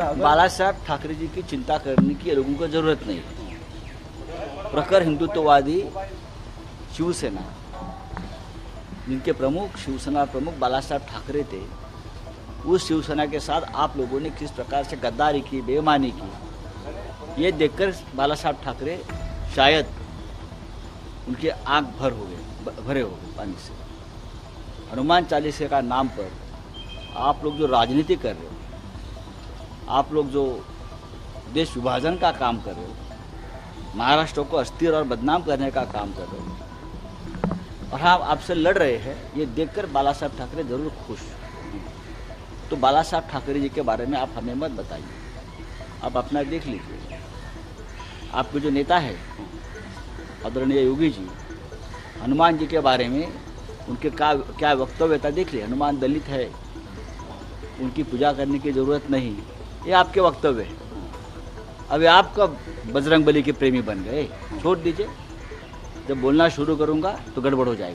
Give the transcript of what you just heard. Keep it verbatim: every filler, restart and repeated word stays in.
बाला साहब ठाकरे जी की चिंता करने की लोगों को जरूरत नहीं है। प्रखर हिंदुत्ववादी शिवसेना, जिनके प्रमुख शिवसेना प्रमुख बाला साहब ठाकरे थे, उस शिवसेना के साथ आप लोगों ने किस प्रकार से गद्दारी की, बेईमानी की, ये देखकर बाला साहब ठाकरे शायद उनके आँख भर हो गए भरे हो गए पानी से। हनुमान चालीसा का नाम पर आप लोग जो राजनीति कर रहे हो, आप लोग जो देश विभाजन का काम कर रहे हो, महाराष्ट्र को अस्थिर और बदनाम करने का काम कर रहे हो, और हम आपसे लड़ रहे हैं, ये देखकर बाला साहब ठाकरे जरूर खुश। तो बाला साहब ठाकरे जी के बारे में आप हमें मत बताइए, आप अपना देख लीजिए। आपके जो नेता है आदरणीय योगी जी, हनुमान जी के बारे में उनके का क्या वक्तव्य था देख लिए। हनुमान दलित है, उनकी पूजा करने की ज़रूरत नहीं, ये आपके वक्तव्य है। अब आप कब बजरंगबली के प्रेमी बन गए? छोड़ दीजिए, जब बोलना शुरू करूँगा तो गड़बड़ हो जाएगी।